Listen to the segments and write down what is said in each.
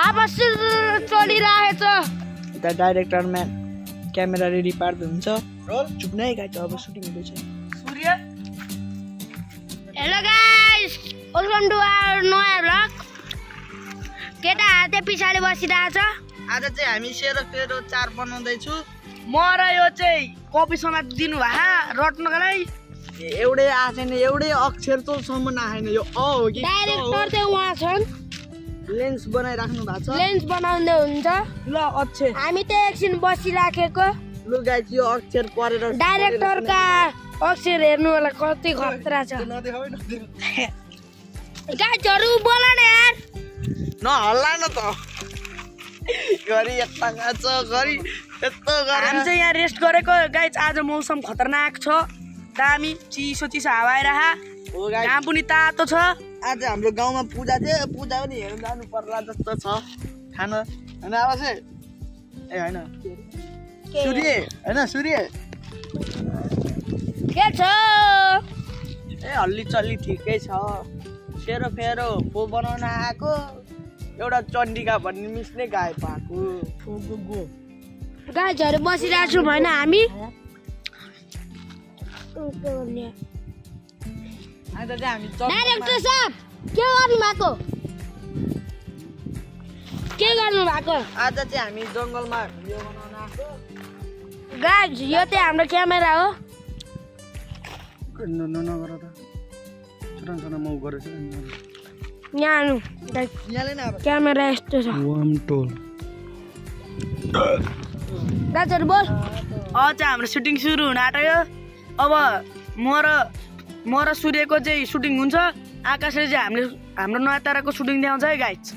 आपस चलिरहा छ त डाइरेक्टर म्यान क्यामेरा रेडी पार्दै हुन्छ रोल चुप्नै गाइस अब सुटिङ हुँदैछ सूर्य hello guys welcome to our नया ब्लग केटा हाते पिछाले बसिरहेछ आज चाहिँ हामी सेरोपेरो 4 बनाउँदै छु म र यो चाहिँ कपी समाज दिनु भा रट्नकालाई एउटै आछैन एउटै अक्षर त सम्म नआएन यो अ हो कि डाइरेक्टर चाहिँ उहाँ छन् लेन्स बनाइराख्नु भएको छ लेन्स बनाउँदै हुन्छ ल अच्छे हामी त एकछिन बसिराखेको लु गाइस यो अक्षर परेर डाइरेक्टर का अक्षर हेर्नु होला कति खतरा छ नदेखाउ न गाइसहरु बोल न यार न हल्ला न त गरी यता गाछ गरी यस्तो गरे हामी चाहिँ यहाँ रेस्ट गरेको गाइस आज मौसम खतरनाक छ दामी चिसो चिसो हावा आइरहा हो गाइस यहाँ पनि तातो छ आज हाम्रो गाउँमा पूजा थियो पूजा पनि हेर्न जानु पर्ला जस्तो छ खान हैन अब से ए हैन सूर्य हैन सूर्य के छ ए हल्ली चल्ली ठीकै छ सेरो फेरो पो बनाउन आको एउटा चण्डिका भन्ने मिसले गाए पाको फुगु गु गाइजहरु बसिरा छु हैन हामी डाइरेक्टर साहब के गर्नु भएको आज चाहिँ हामी जंगलमा भिडियो बनाउन आएको गाइस यो चाहिँ हाम्रो क्यामेरा हो न नगर त छोरा छोरा म गरेछ न्यानु यहाँले न अब क्यामेरा यस्तो छ वाम टोल गाइसहरु बोल आज हाम्रो सुटिङ सुरु हुन आट्यो अब म र सूर्यको चाहिँ सुटिङ हुन्छ आकाशले चाहिँ हामीले हाम्रो नयाँ ताराको सुटिङ ल्याउँछ है गाइस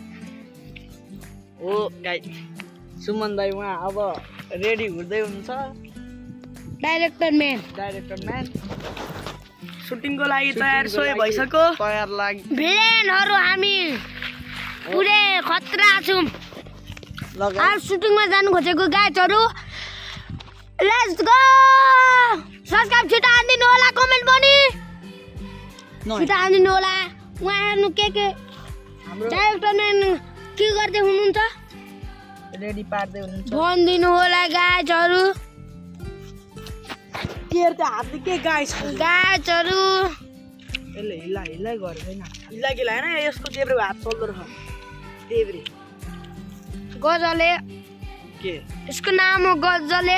हो गाइस सुमन दाइ उहाँ अब रेडी हुँदै हुन्छ डाइरेक्टर म्यान सुटिङको लागि तयार सोय भइसक्यो तयार लागि भिलेनहरु हामी पुरै खतरा छौं आज सुटिङमा जानु खोजेको गाइसहरु लेट्स गो सब्स्क्राइब छिटो हान्दिनु होला कमेन्ट पनि छिटो हान्दिनु होला उहाँ हेर्नु के डाइरेक्टर ने के गर्दै हुनुहुन्छ रेडी पार्दै हुनुहुन्छ भन्दिनु होला गाइसहरु केयर त हातले के गाइसहरु एले हिला गर्दैन हिला हैन यसको देब्रे हात चल्दो रहेछ देब्रे गजले के यसको नाम हो गजले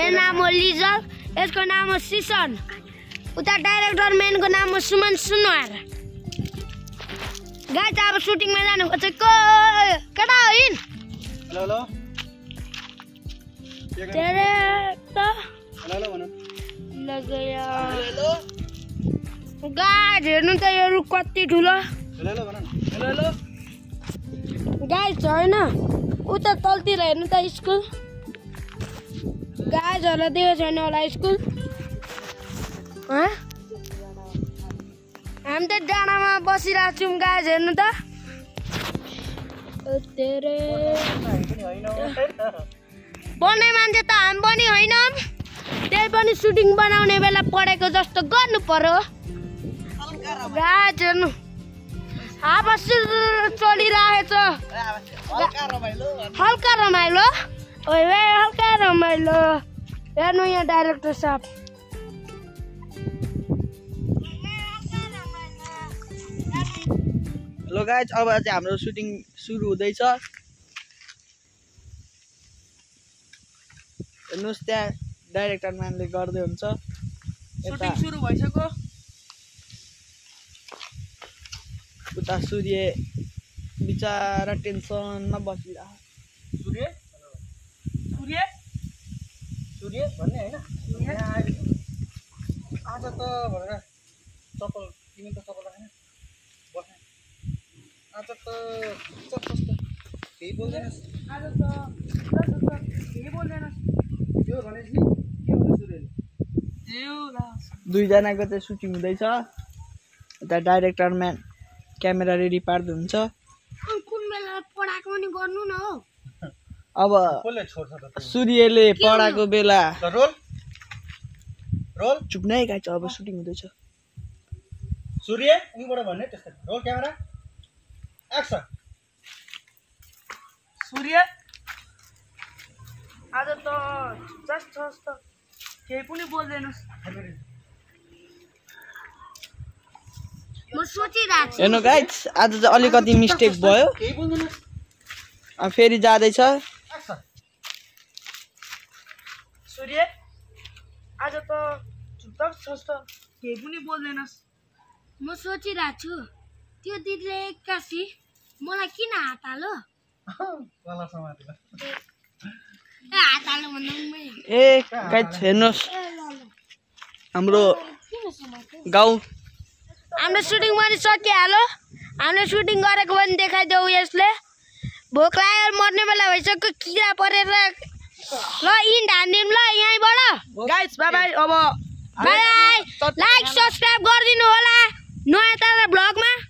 मेरो नाम हो लिजल यसको नाम हो सिसन उता डाइरेक्टर मेनको नाम हो सुमन सुनवार गाइस अब सुटिङमा जानु खोजेको केटा हो इन हेलो डाइरेक्टर हेलो भन लगाया हेलो गाइस हेर्नु त यो रुख कति ठुलो हेलो भन हेलो गाइस हैन उता तलतिर हेर्नु त स्कुल गाइस होला देख्यो छैन होला स्कुल हामी त डाँडामा बसिरहेको छौँ गाइस हेर्नु त बन्ने मान्छे त हामी पनि होइनौँ त्यही पनि सुटिङ बनाउने बेला पढेको जस्तो गर्नु पर्यो गाइस हेर्नु आपस चलिरहेछ हल्का रमाइलो ओए हल्का रमाइलो हेर्नु यहाँ डाइरेक्टर साहब हेलो गाइस अब चाहिँ हाम्रो सुटिङ सुरु हुँदैछ हेर्नुस् त्यहाँ डाइरेक्टर म्यानले गर्दै हुन्छ सुटिङ सुरु भइसक्यो उता सूर्य बिचारा टेन्सनमा बसिरहा सूर्य भन्ने हैन आज त भनेर चप्पल किन त चप्पल राखेन बस्ने आज त चप्पल केही बोल्दैन आज त केही बोल्दैन यो भनेपछि के हो सूर्यले ज्यूला दुई जनाको चाहिँ सुटिङ हुँदै छ उता डाइरेक्टर म्यान क्यामेरा रेडी पार्दै हुन्छ कुन बेला पढाको पनि गर्नु न हो अब सूर्यले पढाको बेला रोल चुप नै गाइस अब सुटिङ हुँदैछ सूर्य उनीबाट भन्ने त्यस्तो रोल क्यामेरा एक्सन सूर्य आज त जस्ट जस्ट केही पनि बोल्दैनुस् म सोचिराछु हेर्नु गाइस आज चाहिँ अलिकति मिस्टेक भयो केही बोल्दैनुस् अब फेरि जादै छ सूर्य आज त जस्ट जस्ट केही पनि बोल्दैनुस् म सोचिराछु त्यो दिदीले एक्कासी मलाई किन हातालो वाला समातिला ए गाइस हेर्नुस् हाम्रो गाउँ हाम्रो सुटिङ पनि सकिहाल्यो हामीले सुटिङ गरेको पनि देखाइदेऊ यसले भोक लाग्यो मर्ने बेला भइसक्यो किरा परेर ल इन्ड हान्दिम ल यहीबाट गाइस बाइ बाइ अब बाइ लाइक सब्स्क्राइब गरिदिनु होला नयाँ तारा ब्लगमा।